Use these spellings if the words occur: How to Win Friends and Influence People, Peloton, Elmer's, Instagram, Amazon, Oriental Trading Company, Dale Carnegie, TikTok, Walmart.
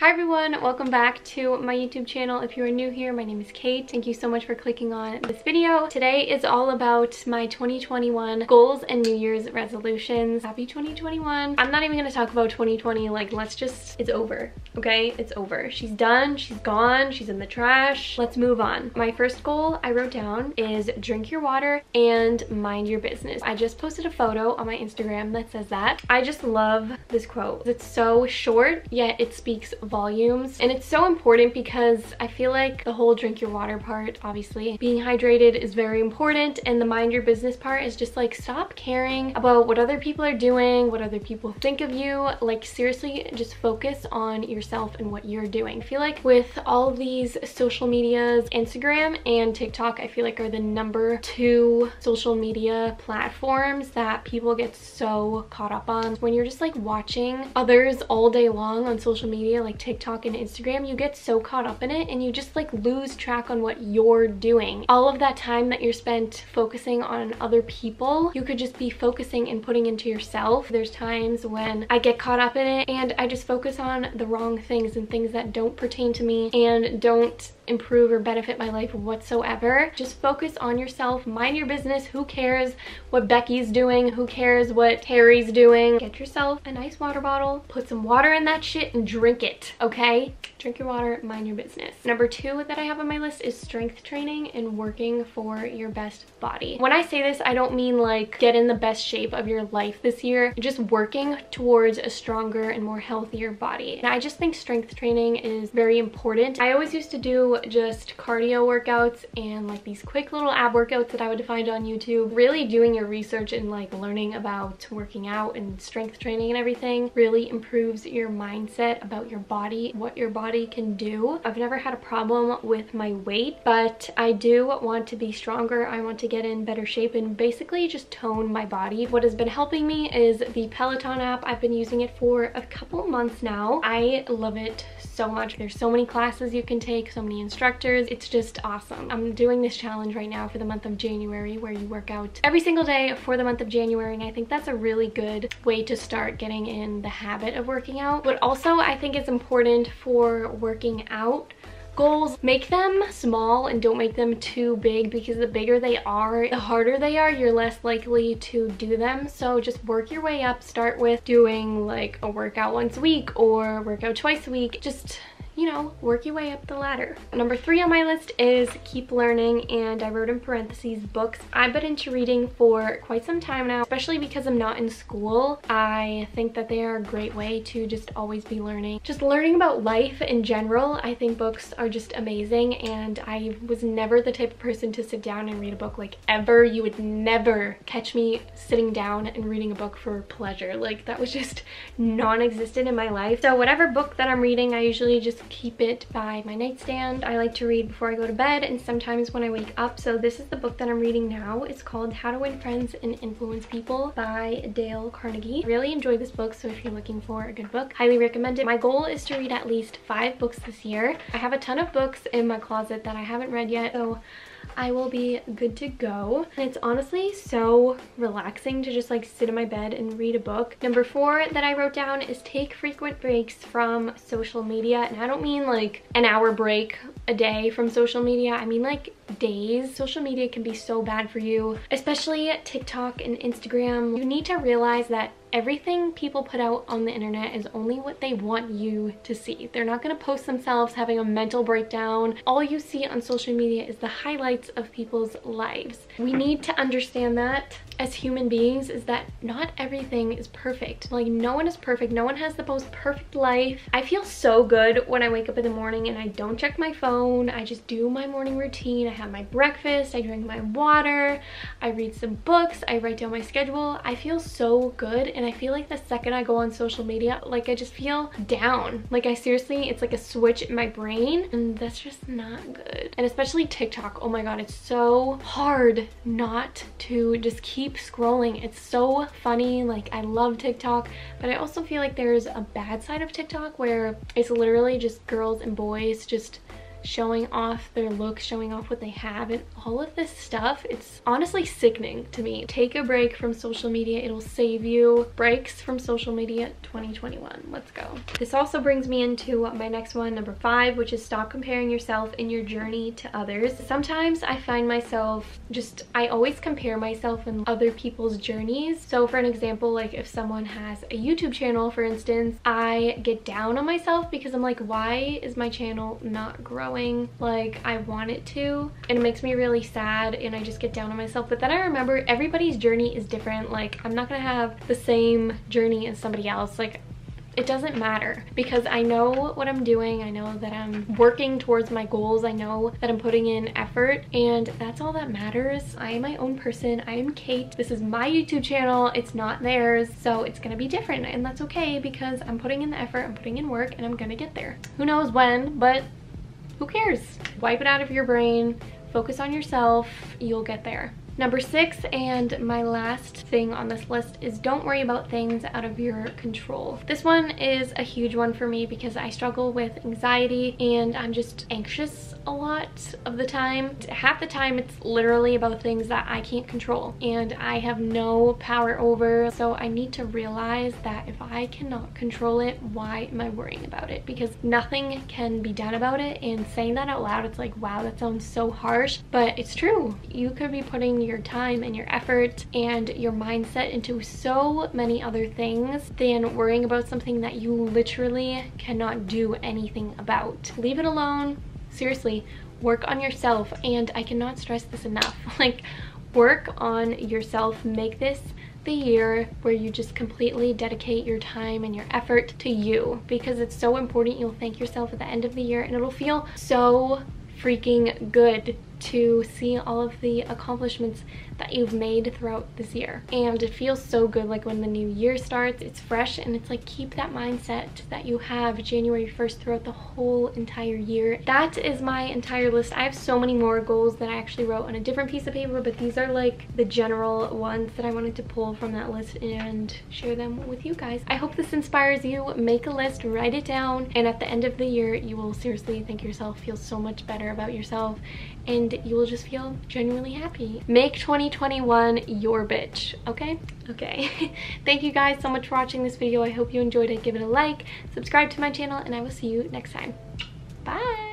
Hi everyone, welcome back to my YouTube channel. If you are new here, my name is Kate. Thank you so much for clicking on this video. Today is all about my 2021 goals and New Year's resolutions. Happy 2021. I'm not even gonna talk about 2020, like let's just, it's over, okay? It's over. She's done, she's gone, she's in the trash. Let's move on. My first goal I wrote down is drink your water and mind your business. I just posted a photo on my Instagram that says that. I just love this quote. It's so short, yet it speaks volumes, and it's so important because I feel like the whole drink your water part, obviously being hydrated is very important, and the mind your business part is just like stop caring about what other people are doing, what other people think of you. Like seriously, just focus on yourself and what you're doing. I feel like with all these social medias, Instagram and TikTok, I feel like are the #2 social media platforms that people get so caught up on. When you're just like watching others all day long on social media, like TikTok and Instagram, you get so caught up in it and you just like lose track on what you're doing. All of that time that you're spent focusing on other people, you could just be focusing and putting into yourself. There's times when I get caught up in it and I just focus on the wrong things and things that don't pertain to me and don't improve or benefit my life whatsoever. Just focus on yourself, mind your business. Who cares what Becky's doing? Who cares what Terry's doing? Get yourself a nice water bottle, put some water in that shit and drink it, okay? Drink your water, mind your business. #2 that I have on my list is strength training and working for your best body. When I say this, I don't mean like get in the best shape of your life this year, just working towards a stronger and more healthier body. And I just think strength training is very important. I always used to do just cardio workouts and like these quick little ab workouts that I would find on YouTube. Really doing your research and like learning about working out and strength training and everything really improves your mindset about your body, what your body can do. I've never had a problem with my weight, but I do want to be stronger. I want to get in better shape and basically just tone my body. What has been helping me is the Peloton app. I've been using it for a couple months now. I love it so much. There's so many classes you can take, so many instructors. It's just awesome. I'm doing this challenge right now for the month of January where you work out every single day for the month of January, and I think that's a really good way to start getting in the habit of working out. But also I think it's important for working out goals, make them small and don't make them too big, because the bigger they are, the harder they are, you're less likely to do them. So just work your way up. Start with doing like a workout once a week or workout twice a week. Just, you know, work your way up the ladder. #3 on my list is keep learning, and I wrote in parentheses books. I've been into reading for quite some time now, especially because I'm not in school. I think that they are a great way to just always be learning. Just learning about life in general. I think books are just amazing, and I was never the type of person to sit down and read a book, like ever. You would never catch me sitting down and reading a book for pleasure. Like that was just non-existent in my life. So whatever book that I'm reading, I usually just keep it by my nightstand. I like to read before I go to bed and sometimes when I wake up. So this is the book that I'm reading now. It's called How to Win Friends and Influence People by Dale Carnegie. I really enjoyed this book, so if you're looking for a good book, highly recommend it. My goal is to read at least 5 books this year. I have a ton of books in my closet that I haven't read yet, so I will be good to go. And it's honestly so relaxing to just like sit in my bed and read a book. #4 that I wrote down is take frequent breaks from social media. And I don't mean like an hour break a day from social media. I mean like days. Social media can be so bad for you, especially TikTok and Instagram. You need to realize that everything people put out on the internet is only what they want you to see. They're not going to post themselves having a mental breakdown. All you see on social media is the highlights of people's lives. We need to understand that as human beings, is that not everything is perfect. Like no one is perfect. No one has the most perfect life. I feel so good when I wake up in the morning and I don't check my phone. I just do my morning routine. I have my breakfast, I drink my water, I read some books, I write down my schedule. I feel so good, and I feel like the second I go on social media, like I just feel down. Like I seriously, it's like a switch in my brain, and that's just not good. And especially TikTok. Oh my God, it's so hard not to just keep scrolling. It's so funny. Like I love TikTok, but I also feel like there's a bad side of TikTok where it's literally just girls and boys just showing off their look, showing off what they have, and all of this stuff. It's honestly sickening to me. Take a break from social media. It'll save you. Breaks from social media 2021. Let's go. This also brings me into my next one, number 5, which is stop comparing yourself and your journey to others. Sometimes I find myself just, I always compare myself and other people's journeys. So for an example, like if someone has a YouTube channel, for instance, I get down on myself because I'm like, why is my channel not growing like I want it to? And it makes me really sad and I just get down on myself. But then I remember everybody's journey is different. Like, I'm not gonna have the same journey as somebody else. Like, it doesn't matter because I know what I'm doing. I know that I'm working towards my goals. I know that I'm putting in effort, and that's all that matters. I am my own person. I am Kate. This is my YouTube channel. It's not theirs. So it's gonna be different, and that's okay because I'm putting in the effort, I'm putting in work, and I'm gonna get there. Who knows when, but who cares? Wipe it out of your brain. Focus on yourself. You'll get there. Number 6, and my last thing on this list, is don't worry about things out of your control. This one is a huge one for me because I struggle with anxiety and I'm just anxious a lot of the time. Half the time it's literally about things that I can't control and I have no power over. So I need to realize that if I cannot control it, why am I worrying about it? Because nothing can be done about it. And saying that out loud, it's like, wow, that sounds so harsh, but it's true. You could be putting your time and your effort and your mindset into so many other things than worrying about something that you literally cannot do anything about. Leave it alone. Seriously, work on yourself. And I cannot stress this enough. Like, work on yourself. Make this the year where you just completely dedicate your time and your effort to you, because it's so important. You'll thank yourself at the end of the year and it'll feel so freaking good to see all of the accomplishments that you've made throughout this year. And it feels so good, like when the new year starts, it's fresh, and it's like, keep that mindset that you have January 1st throughout the whole entire year. That is my entire list. I have so many more goals that I actually wrote on a different piece of paper, but these are like the general ones that I wanted to pull from that list and share them with you guys. I hope this inspires you. Make a list, write it down, and at the end of the year, you will seriously think yourself, feel so much better about yourself, and you will just feel genuinely happy. Make 2021 your bitch, okay? Okay. Thank you guys so much for watching this video. I hope you enjoyed it. Give it a like, subscribe to my channel, and I will see you next time. Bye!